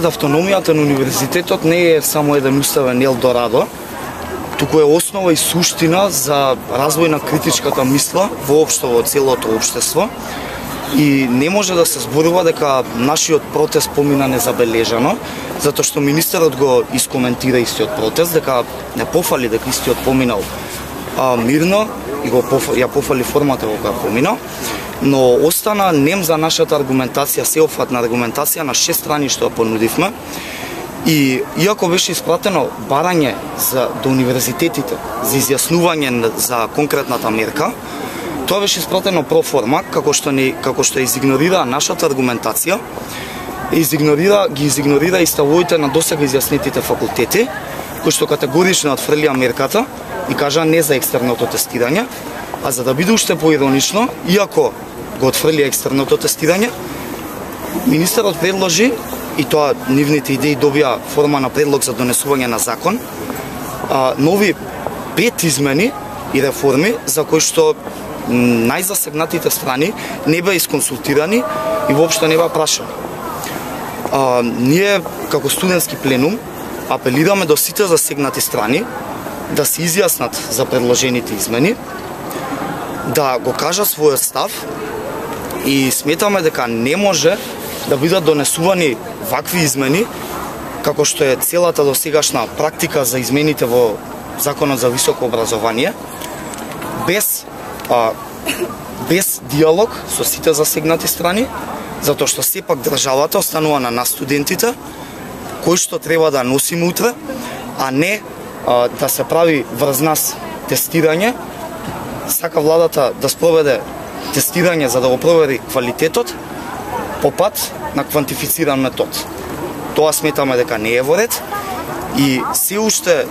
пред автономијата на универзитетот не е само еден уставен Елдорадо, туку е основа и суштина за развој на критичката мисла воопшто во целото општество и не може да се зборува дека нашиот протест помина незабележано, затоа што министерот го искоментира истиот протест, дека не пофали дека истиот поминал мирно и ја пофали формата во која поминал, но остана нем за нашата аргументација, сеофатна аргументација на 6 страни што ја понудивме. И иако беше испратено барање до универзитетите за изјаснување за конкретната мерка, тоа беше испратено проформа, како што изигнорира нашата аргументација, ги изигнорира и ставовите на досега изјаснетите факултети, кои што категорично отфрлија мерката и кажа не за екстерното тестирање, а за да биде уште поиронично, иако го отфрлија екстерното тестирање, министерот предложи, и тоа нивните идеи добија форма на предлог за донесување на закон, нови 5 измени и реформи за кои што најзасегнатите страни не беа исконсултирани и воопшто не беа прашани. Ние како студентски пленум апелираме до сите засегнати страни да се изјаснат за предложените измени, да го кажат својот став и сметаме дека не може да бидат донесувани вакви измени, како што е целата досегашна практика за измените во Законот за високо образование, без диалог со сите засегнати страни, затоа што сепак државата останува на нас студентите, кои што треба да носиме утре, а не да се прави врз нас тестирање. Сака владата да спроведе тестирање за да го провери квалитетот, по пат на квантифициран метод. Тоа сметаме дека не е во ред и се уште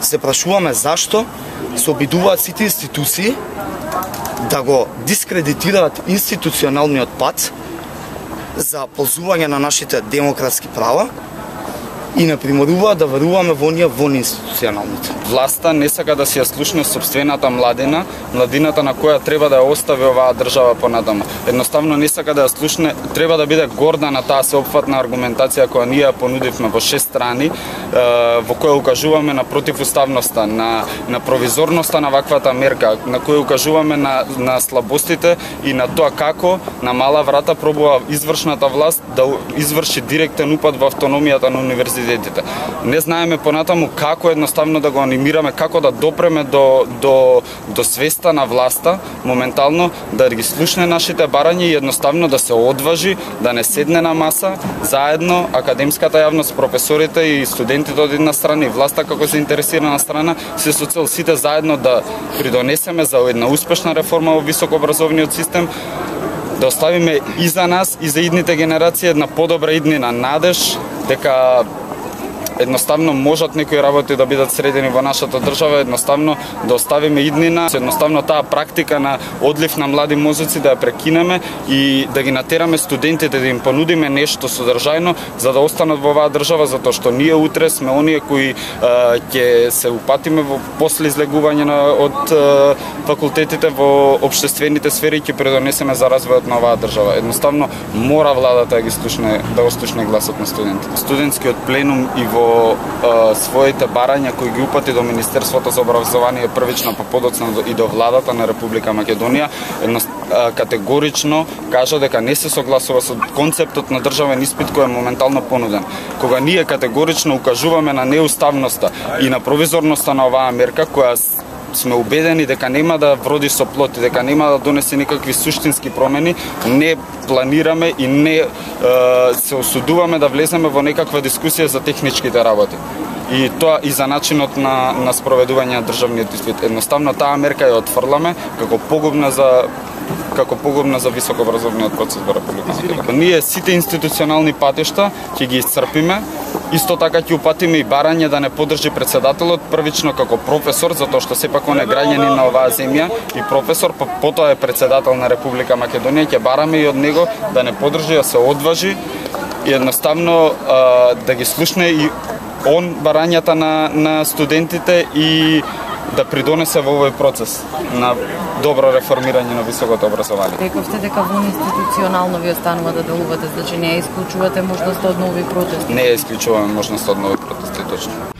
се прашуваме зашто се обидуваат сите институции да го дискредитираат институционалниот пат за ползување на нашите демократски права и не приморуваат да веруваме во оние вон институционалните. Власта не сака да си ја слушне собствената младина, младината на која треба да ја остави оваа држава понатаму. Едноставно не сака да ја слушне, треба да биде горда на таа сеопфатна аргументација која ние ја понудивме во 6 страни, во која укажуваме на противуставноста, на провизорноста на ваквата мерка, на која укажуваме на слабостите и на тоа како на мала врата пробува извршната власт да изврши директен упад во автономијата на универзитетот. Не знаеме понатаму како едноставно да го анимираме, како да допреме до свеста на власта, моментално да ги слушне нашите барања и едноставно да се одважи, да не седне на маса, заедно академската јавност, професорите и студентите од една страна и власта како заинтересирана страна, се со цел сите заедно да придонесеме за една успешна реформа во високообразовниот систем, да оставиме и за нас и за идните генерации една подобра иднина, надеж дека едноставно можат некои работи да бидат средени во нашата држава, едноставно да оставиме иднина, едноставно таа практика на одлив на млади мозоци да ја прекинеме и да ги натераме студентите, да им понудиме нешто содржајно за да останат во оваа држава, затоа што ние утре сме оние кои ќе се упатиме во после излегување од факултетите во општествените сфери и ќе придонесеме за развојот на оваа држава. Едноставно мора владата да ги слушне, да го слушне гласот на студентите. Студентскиот пленум и во своите барања кои ги упати до Министерството за образование првично по подоцна и до владата на Република Македонија, категорично кажа дека не се согласува со концептот на државен испит кој е моментално понуден. Кога ние категорично укажуваме на неуставноста и на провизорноста на оваа мерка која сме убедени дека нема да вроди со плод и дека нема да донесе никакви суштински промени, не планираме и не се осудуваме да влеземе во некаква дискусија за техничките работи. И тоа и за начинот на спроведување на државниот испит. Едноставно таа мерка ја отфрламе како погубна за високообразовниот процес во Република Македонија. Ние сите институционални патешта ќе ги исцрпиме. Исто така ќе упатиме и барање да не поддржи председателот првично како професор, затоа што сепак он е граѓанин на оваа земја и професор, потоа е председател на Република Македонија, ќе бараме и од него да не поддржи, да се одважи и едноставно да ги слушне и он барањата на студентите и да придонесе во овој процес на добро реформирање на високото образование. Рековте дека вон институционално ви останува да делувате, значи не ја исклучувате можноста од нови протести? Не ја исклучуваме можноста од нови протести, точно.